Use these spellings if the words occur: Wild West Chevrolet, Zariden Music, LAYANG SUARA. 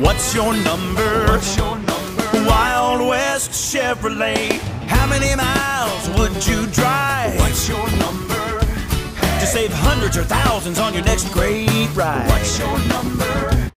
What's your number? What's your number? Wild West Chevrolet. How many miles would you drive? What's your number? Hey. To save hundreds or thousands on your next great ride. What's your number?